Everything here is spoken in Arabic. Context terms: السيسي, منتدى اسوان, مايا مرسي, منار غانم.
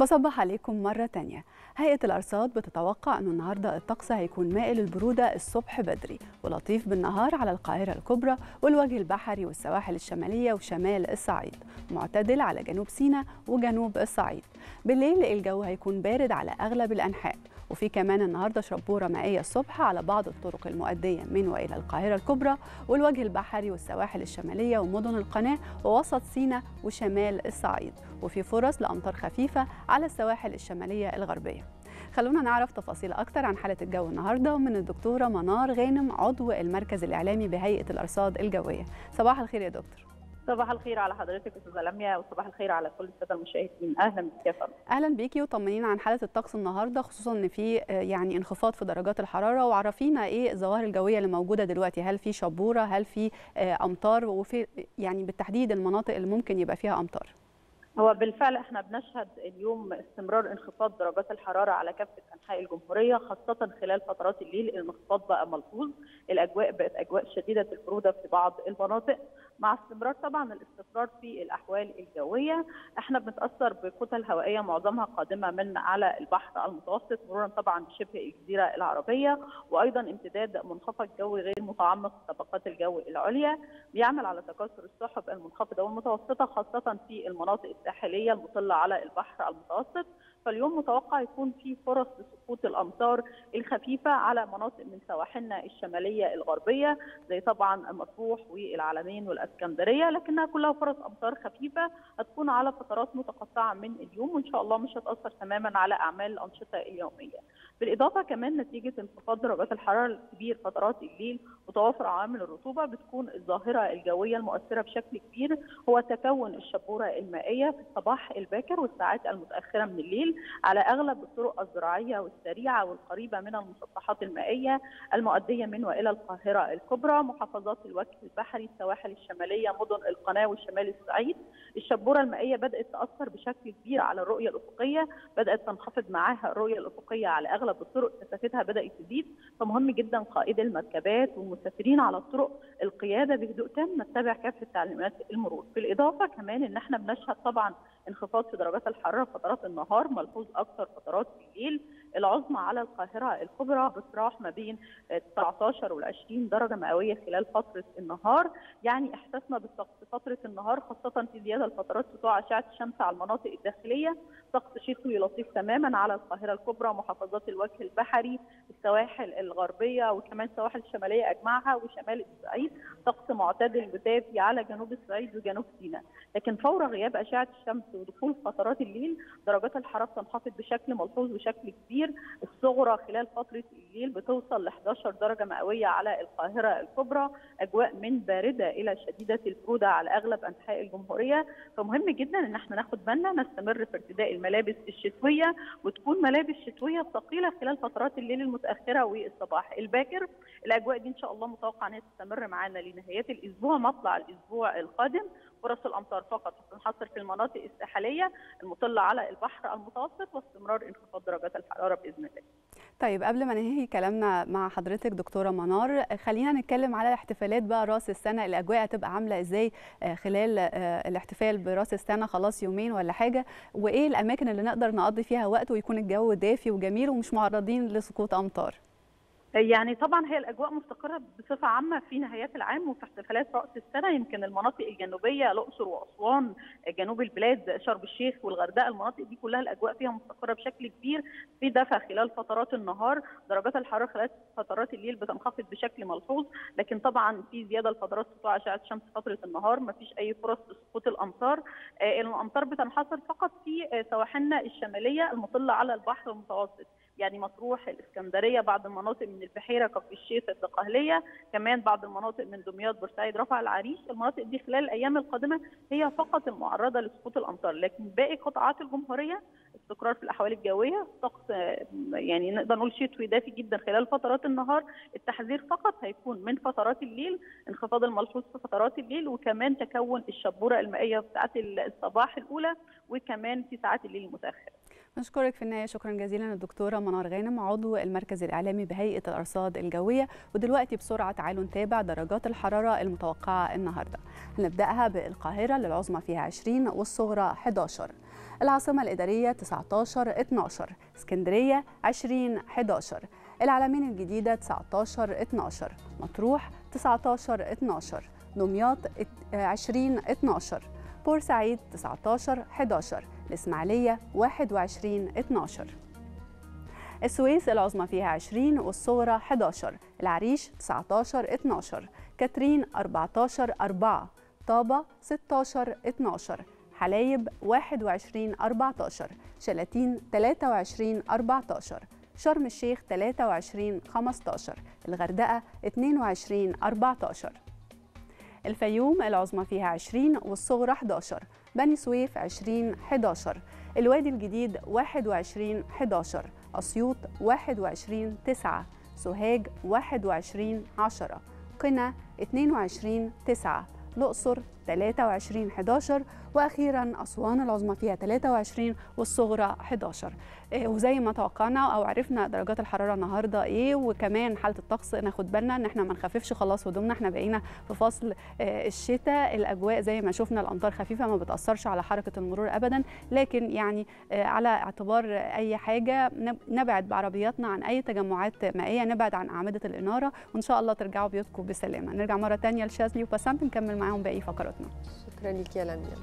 بصبح عليكم مرة تانية. هيئة الأرصاد بتتوقع أنه النهاردة الطقس هيكون مائل البرودة الصبح بدري ولطيف بالنهار على القاهرة الكبرى والوجه البحري والسواحل الشمالية وشمال الصعيد، معتدل على جنوب سيناء وجنوب الصعيد. بالليل الجو هيكون بارد على أغلب الأنحاء، وفي كمان النهارده شبورة مائية الصبح على بعض الطرق المؤدية من وإلى القاهرة الكبرى والوجه البحري والسواحل الشمالية ومدن القناة ووسط سيناء وشمال الصعيد، وفي فرص لأمطار خفيفة على السواحل الشمالية الغربية. خلونا نعرف تفاصيل أكتر عن حالة الجو النهارده ومن الدكتورة منار غانم عضو المركز الإعلامي بهيئة الأرصاد الجوية. صباح الخير يا دكتور. صباح الخير على حضرتك استاذه لميا، وصباح الخير على كل الساده المشاهدين. اهلا بك يا فندم. اهلا بيكي، وطمنينا عن حاله الطقس النهارده، خصوصا ان في يعني انخفاض في درجات الحراره، وعرفينا ايه الظواهر الجويه اللي موجوده دلوقتي، هل في شبوره، هل في امطار، وفي يعني بالتحديد المناطق اللي ممكن يبقى فيها امطار؟ هو بالفعل احنا بنشهد اليوم استمرار انخفاض درجات الحراره على كافه انحاء الجمهوريه، خاصه خلال فترات الليل الانخفاض بقى ملحوظ، الاجواء بقت اجواء شديده البروده في بعض المناطق، مع استمرار طبعا الاستقرار في الاحوال الجويه. احنا بنتاثر بكتل هوائيه معظمها قادمه من على البحر المتوسط، مرورا طبعا بشبه الجزيره العربيه، وايضا امتداد منخفض جوي غير متعمق في طبقات الجو العليا بيعمل على تكاثر السحب المنخفضه والمتوسطه، خاصه في المناطق الساحليه المطله على البحر المتوسط. فاليوم متوقع يكون في فرص لسقوط الامطار الخفيفه على مناطق من سواحلنا الشماليه الغربيه زي طبعا مطروح والعلمين والاسكندريه، لكنها كلها فرص امطار خفيفه هتكون على فترات متقطعه من اليوم، وان شاء الله مش هتاثر تماما على اعمال الانشطه اليوميه. بالاضافه كمان نتيجه انخفاض درجات الحراره الكبير فترات الليل وتوافر عوامل الرطوبه بتكون الظاهره الجويه المؤثره بشكل كبير هو تكون الشبوره المائيه في الصباح الباكر والساعات المتاخره من الليل على اغلب الطرق الزراعيه والسريعه والقريبه من المسطحات المائيه المؤديه من والى القاهره الكبرى، محافظات الوجه البحري، السواحل الشماليه، مدن القناه وشمال الصعيد. الشبوره المائيه بدات تاثر بشكل كبير على الرؤيه الافقيه، بدات تنخفض معاها الرؤيه الافقيه على اغلب الطرق، كثافتها بدات تزيد، فمهم جدا قائد المركبات والمسافرين على الطرق القياده بهدوء تام، نتبع كافه تعليمات المرور. بالاضافه كمان ان احنا بنشهد طبعا انخفاض في درجات الحراره فترات النهار، ملحوظ اكثر فترات الليل، العظمى على القاهره الكبرى بتتراوح ما بين 19 وال20 درجه مئويه خلال فتره النهار، يعني احساسنا بالطقس فتره النهار خاصه في زياده الفترات سطوع اشعه الشمس على المناطق الداخليه، طقس شتوي لطيف تماما على القاهره الكبرى، محافظات الوجه البحري، السواحل الغربيه وكمان السواحل الشماليه اجمعها وشمال الصعيد، طقس معتدل ودافي على جنوب الصعيد وجنوب سيناء. لكن فور غياب اشعه الشمس ودخول فترات الليل درجات الحراره تنخفض بشكل ملحوظ وشكل كبير، الصغرى خلال فتره الليل بتوصل ل 11 درجه مئويه على القاهره الكبرى، اجواء من بارده الى شديده البروده على اغلب انحاء الجمهوريه. فمهم جدا ان احنا ناخد بالنا، نستمر في ارتداء الملابس الشتويه، وتكون ملابس شتويه ثقيله خلال فترات الليل المتاخره والصباح الباكر. الاجواء دي ان شاء الله متوقع انها تستمر معانا لنهايه الاسبوع، مطلع الاسبوع القادم. فرص الامطار فقط هتنحصر في المناطق الساحليه المطله على البحر المتوسط، واستمرار انخفاض درجات الحراره باذن الله. طيب قبل ما ننهي كلامنا مع حضرتك دكتوره منار، خلينا نتكلم على الاحتفالات بقى راس السنه، الاجواء هتبقى عامله ازاي خلال الاحتفال براس السنه؟ خلاص يومين ولا حاجه، وايه الاماكن اللي نقدر نقضي فيها وقت ويكون الجو دافي وجميل ومش معرضين لسقوط امطار؟ يعني طبعا هي الاجواء مستقره بصفه عامه في نهايات العام وفي احتفالات راس السنه، يمكن المناطق الجنوبيه الاقصر واسوان، جنوب البلاد، شرم الشيخ والغردقه، المناطق دي كلها الاجواء فيها مستقره بشكل كبير، في دفع خلال فترات النهار، درجات الحراره خلال فترات الليل بتنخفض بشكل ملحوظ، لكن طبعا في زياده لفترات سطوع اشعه الشمس فتره النهار، ما فيش اي فرص لسقوط الامطار. الامطار بتنحصر فقط في سواحلنا الشماليه المطله على البحر المتوسط، يعني مطروح، الاسكندريه، بعض المناطق من البحيره، كفر الشيخ، الدقهليه، كمان بعض المناطق من دمياط، بورسعيد، رفح العريش. المناطق دي خلال الايام القادمه هي فقط المعرضه لسقوط الامطار، لكن باقي قطاعات الجمهوريه استقرار في الاحوال الجويه، طقس يعني نقدر نقول شتوي دافي جدا خلال فترات النهار، التحذير فقط هيكون من فترات الليل، انخفاض الملحوظ في فترات الليل، وكمان تكون الشبوره المائيه في ساعات الصباح الاولى وكمان في ساعات الليل المتاخره. نشكرك في النهاية، شكرا جزيلا الدكتورة منار غانم عضو المركز الإعلامي بهيئة الأرصاد الجوية. ودلوقتي بسرعة تعالوا نتابع درجات الحرارة المتوقعة النهاردة. هنبدأها بالقاهرة للعظمى فيها 20 والصغرى 11، العاصمة الإدارية 19-12، اسكندرية 20-11، العلمين الجديدة 19-12، مطروح 19-12، دمياط 20-12، بورسعيد 19-11، الإسماعيلية 21-12، السويس العظمى فيها 20 والصغرى 11، العريش 19-12، كاترين 14-4، طابة 16-12، حلايب 21-14، شلاتين 23-14، شرم الشيخ 23-15، الغردقة 22-14، الفيوم العظمى فيها 20 والصغرى 11، بني سويف 20-11، الوادي الجديد 21-11، أسيوط 21-9، سوهاج 21-10، قنا 22-9، الأقصر 23-11، وأخيرا أسوان العظمى فيها 23 والصغرى 11. وزي ما توقعنا أو عرفنا درجات الحرارة النهاردة إيه، وكمان حالة الطقس ناخد بالنا إن إحنا ما نخففش خلاص هدومنا، إحنا بقينا في فصل الشتاء. الأجواء زي ما شفنا الأمطار خفيفة ما بتأثرش على حركة المرور أبدا، لكن يعني على اعتبار أي حاجة نبعد بعربياتنا عن أي تجمعات مائية، نبعد عن أعمدة الإنارة، وإن شاء الله ترجعوا بيوتكم بسلامة. نرجع مرة تانية لشاذلي وبسام نكمل معاهم باقي فقراتنا. شكرا لك يا لميا.